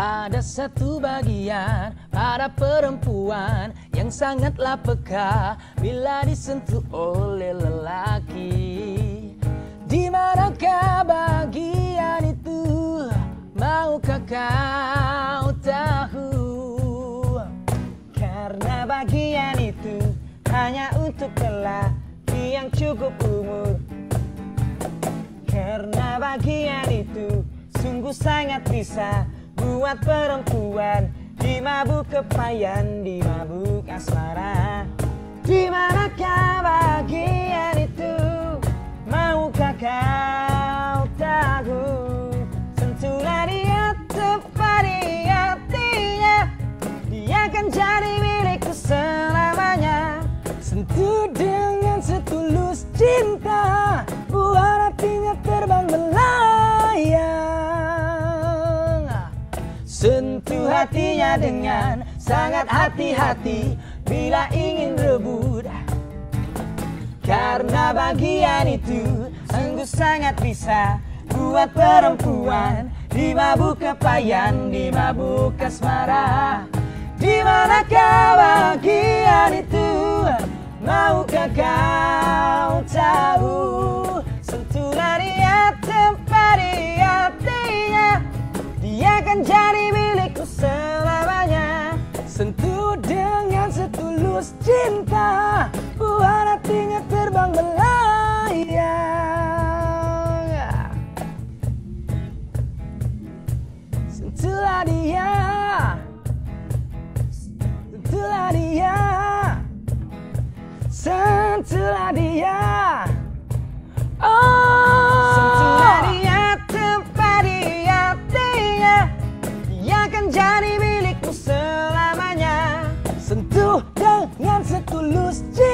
Ada satu bagian pada perempuan yang sangatlah peka bila disentuh oleh lelaki. Di manakah bagian itu? Maukah kau tahu? Karena bagian itu hanya untuk lelaki yang cukup umur. Karena bagian itu sungguh sangat bisa buat perempuan dimabuk kepayan, dimabuk asmara. Di manakah bagian itu? Maukah kau tahu? Sentuhlah dia, tepati hatinya, dia akan jadi milikku selamanya. Sentuh dengan setulus cinta, buat hatinya terbang melayang. Sentuh hatinya dengan sangat hati-hati bila ingin rebut. Karena bagian itu sungguh sangat bisa buat perempuan dimabuk kepayan, dimabuk asmara. Di manakah bagian itu? Maukah kau tahu? Sentuhlah dia, tempati hatinya, dia akan jadi milikku selamanya. Sentuh dengan setulus cinta, buat hatinya terbang melayang. Sentuhlah dia, sentuhlah dia, sentuhlah dia. Oh, sentuhlah dia, tempati hatinya, dia akan jadi milikku selamanya. Sentuh dengan setulus cinta.